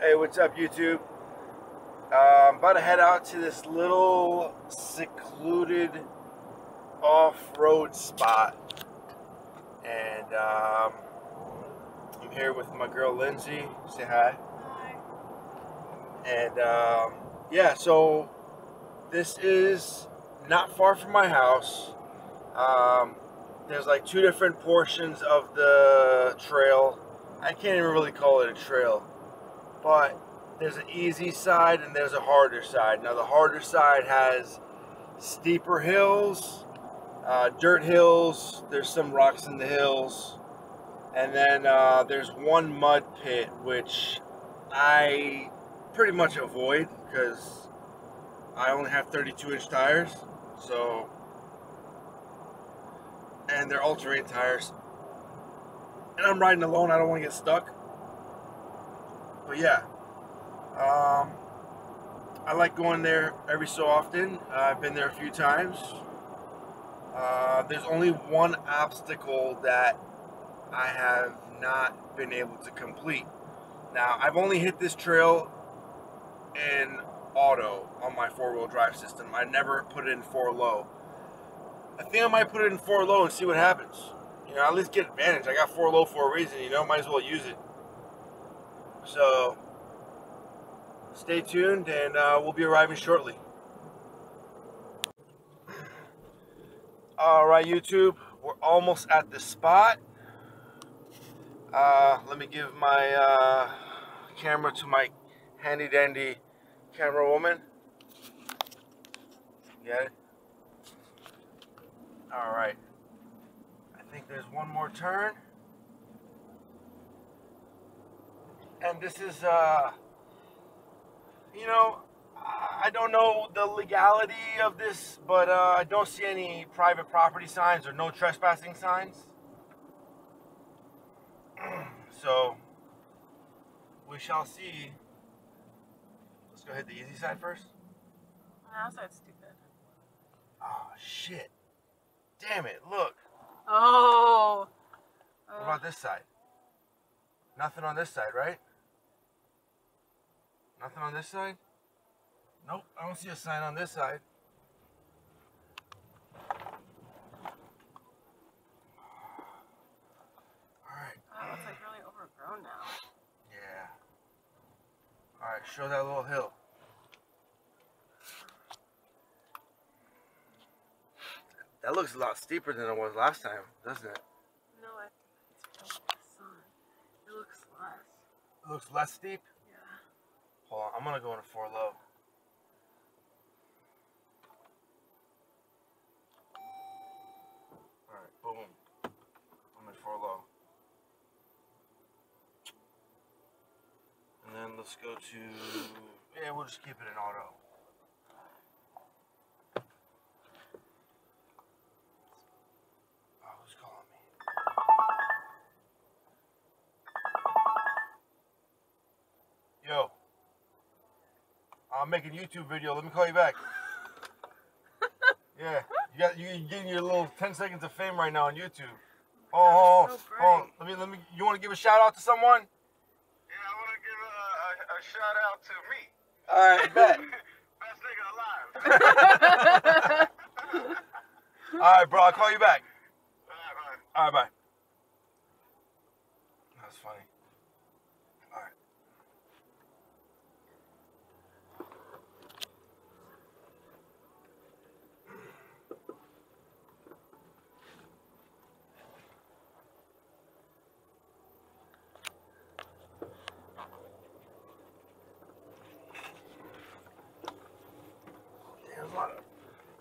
Hey, what's up, YouTube? I'm about to head out to this little secluded off-road spot, and I'm here with my girl Lindsay. Say hi. Hi. And yeah, so this is not far from my house. There's like two different portions of the trail. I can't even really call it a trail, but there's an easy side and there's a harder side. Now the harder side has steeper hills, dirt hills, there's some rocks in the hills, and then there's one mud pit which I pretty much avoid because I only have 32-inch tires, so, and they're ultra-rate tires, and I'm riding alone, I don't want to get stuck. But yeah, I like going there every so often. I've been there a few times. There's only one obstacle that I have not been able to complete. Now, I've only hit this trail in auto on my four-wheel drive system. I never put it in four low. I think I might put it in four low and see what happens. You know, at least get advantage. I got four low for a reason, you know, might as well use it. So, stay tuned, and we'll be arriving shortly. Alright, YouTube, we're almost at the spot. Let me give my camera to my handy-dandy camera woman. Get it? Alright. I think there's one more turn. And this is, you know, I don't know the legality of this, but I don't see any private property signs or no trespassing signs. So, we shall see. Let's go ahead the easy side first. I also have stupid. Oh, shit. Damn it, look. Oh. What about this side? Nothing on this side, right? Nothing on this side? Nope, I don't see a sign on this side. Alright. Wow, it's like really overgrown now. Yeah. Alright, show that little hill. That looks a lot steeper than it was last time, doesn't it? No, I think it's really sun. It looks less. It looks less steep? Yeah. Hold on, I'm gonna go into four low. Boom. I'm in four low. And then let's go to, yeah, we'll just keep it in auto. Oh, who's calling me? Yo. I'm making a YouTube video. Let me call you back. Yeah. You're getting your little 10 seconds of fame right now on YouTube. Oh, so let me. You want to give a shout out to someone? Yeah, I want to give a shout out to me. All right, bet. Best nigga alive. All right, bro. I'll call you back. All right, bye. All right, bye. That was funny. All right.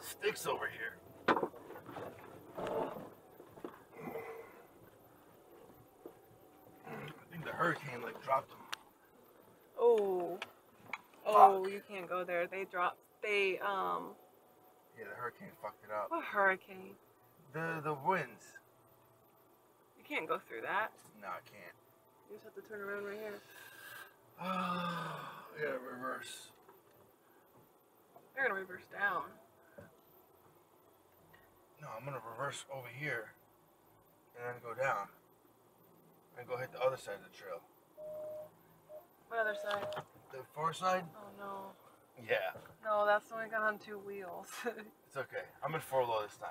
Sticks over here. I think the hurricane like dropped them. Oh, oh, you can't go there. They dropped. They Yeah, the hurricane fucked it up. What hurricane? The winds. You can't go through that. No, I can't. You just have to turn around right here. Yeah, reverse. They're gonna reverse down. No, I'm gonna reverse over here and then go down and go hit the other side of the trail. What other side? The far side? Oh no. Yeah. No, that's only got on two wheels. It's okay. I'm in four wheel this time.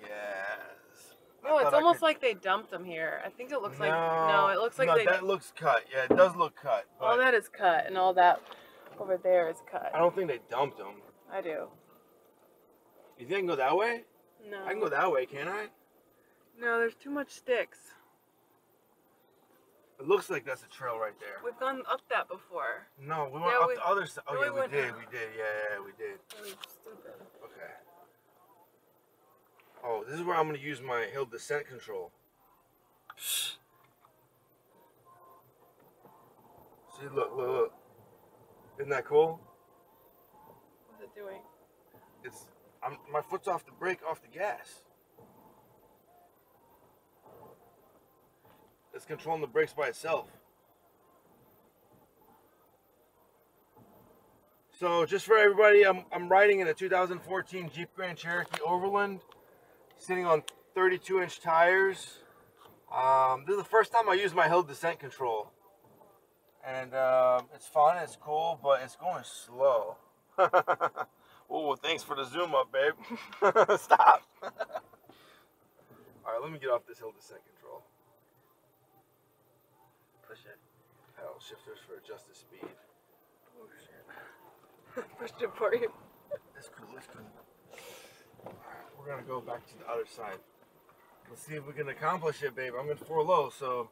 Yes. Oh, it's almost like they dumped them here. I think it looks like it looks like that looks cut. Yeah, it does look cut. All that is cut, and all that over there is cut. I don't think they dumped them. I do. You think I can go that way? No. I can go that way, can't I? No, there's too much sticks. It looks like that's a trail right there. We've gone up that before. No, we went up the other side. Oh yeah, we did. We did. Yeah, we did. That was stupid. Okay. Oh, this is where I'm going to use my hill descent control. See, look, look, look. Isn't that cool? What's it doing? It's, my foot's off the brake, off the gas. It's controlling the brakes by itself. So just for everybody, I'm riding in a 2014 Jeep Grand Cherokee Overland. Sitting on 32-inch tires. This is the first time I used my hill descent control. And it's fun, it's cool, but it's going slow. Oh, thanks for the zoom up, babe. Stop. All right, let me get off this hill descent control. Push it. Paddle shifters for adjusted speed. Oh, shit. Pushed it for you. That's cool, that's cool. We're gonna go back to the other side. Let's see if we can accomplish it, babe. I'm in four low, so.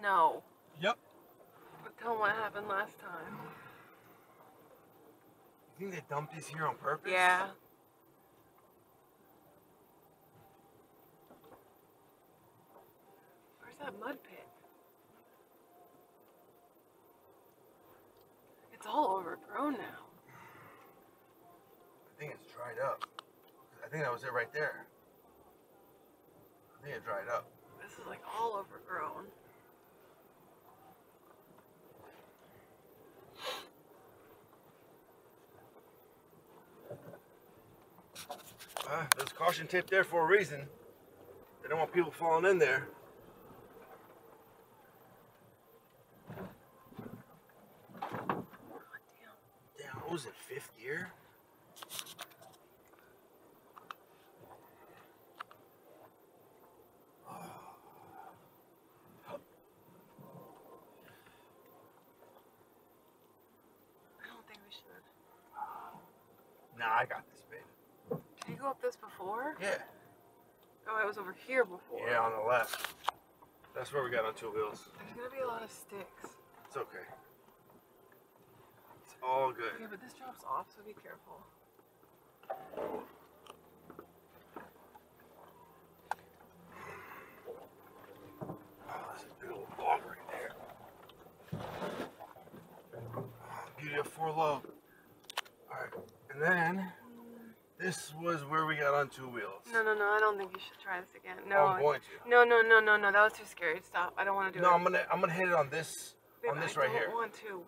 No. Yep. But tell them what happened last time. You think they dumped these here on purpose? Yeah. Where's that mud pit? It's all overgrown now. I think it's dried up. I think that was it right there. I think it dried up. This is like all overgrown. There's caution tape there for a reason. They don't want people falling in there. God damn. Damn, what was it, 5th gear? Nah, I got this, babe. Did you go up this before? Yeah. Oh, I was over here before. Yeah, on the left. That's where we got on two wheels. There's gonna be a lot of sticks. It's okay. It's all good. Yeah, but this drops off, so be careful. Four low. Alright, and then this was where we got on two wheels. No, I don't think you should try this again. No, I'm going to. No, that was too scary. Stop. I don't want to do it. No, I'm gonna hit it on this, babe, on this right here. I don't want to.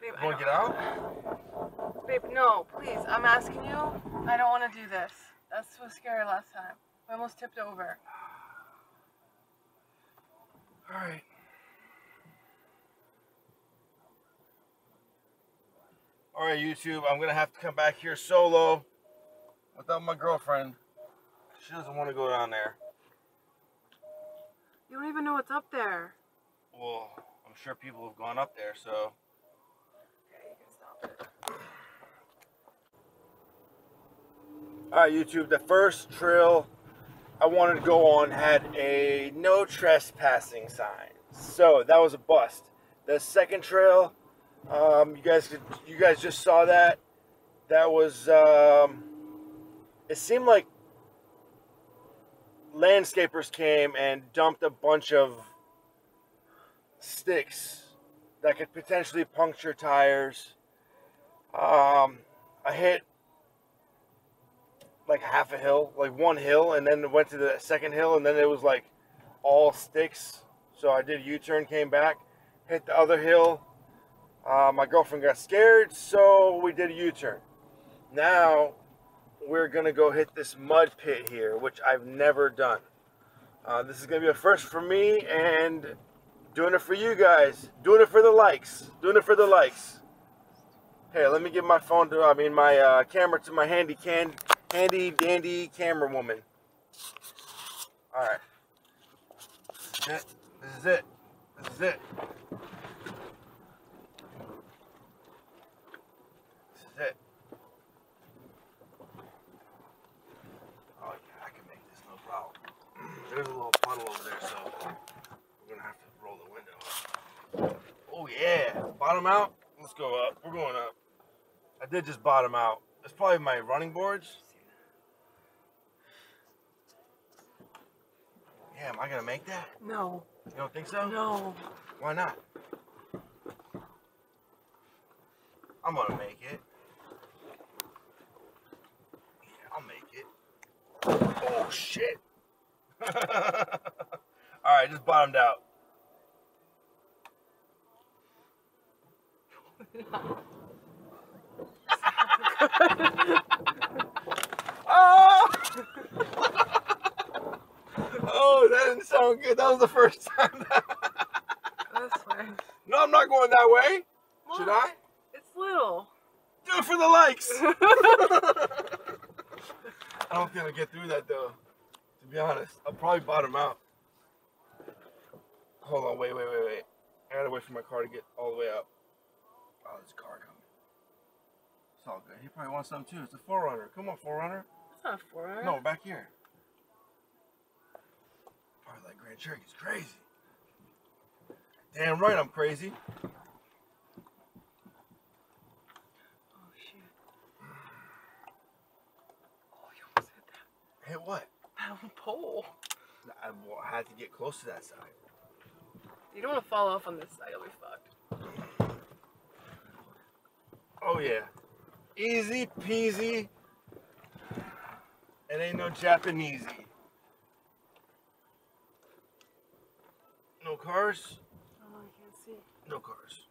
Babe, you want to get out? Babe, no, please. I'm asking you. I don't want to do this. That was scary last time. I almost tipped over. Alright. All right, YouTube, I'm going to have to come back here solo without my girlfriend. She doesn't want to go down there. You don't even know what's up there. Well, I'm sure people have gone up there, so. Okay, you can stop it. All right, YouTube, the first trail I wanted to go on had a no trespassing sign. So that was a bust. The second trail... you guys just saw that. That was, it seemed like landscapers came and dumped a bunch of sticks that could potentially puncture tires. I hit like half a hill, like one hill, and then went to the second hill, and then it was like all sticks. So I did a U-turn, came back, hit the other hill. My girlfriend got scared, so we did a U-turn. Now, we're going to go hit this mud pit here, which I've never done. This is going to be a first for me, and Doing it for you guys. Doing it for the likes. Doing it for the likes. Hey, let me give my phone to, my camera to my handy dandy camera woman. All right. This is it. This is it. There's a little puddle over there, so we're gonna have to roll the window up. Oh yeah, bottom out. Let's go up. We're going up. I did just bottom out. It's probably my running boards. Yeah, am I gonna make that? No. You don't think so? No. Why not? I'm gonna make it. Yeah, I'll make it. Oh shit. Alright, just bottomed out. Oh! Oh, that didn't sound good. That was the first time. This way. No, I'm not going that way. What? Should I? It's little. Do it for the likes. I don't think I'll get through that though. To be honest, I'll probably bottom out. Hold on, wait. I gotta wait for my car to get all the way up. Oh, this car coming. It's all good. He probably wants something too. It's a 4Runner. Come on, 4Runner. It's not a 4Runner. No, back here. Probably like Grand Cherokee's crazy. Damn right I'm crazy. Oh shit. Oh, you almost hit that. Hit what? Pole. I had to get close to that side. You don't want to fall off on this side, you'll be fucked. Oh yeah. Easy peasy. It ain't no Japanesey. No cars? Oh, I can't see. No cars.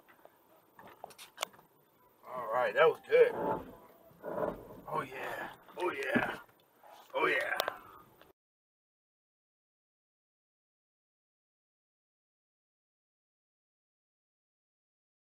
Alright, that was good. Oh yeah. Oh yeah.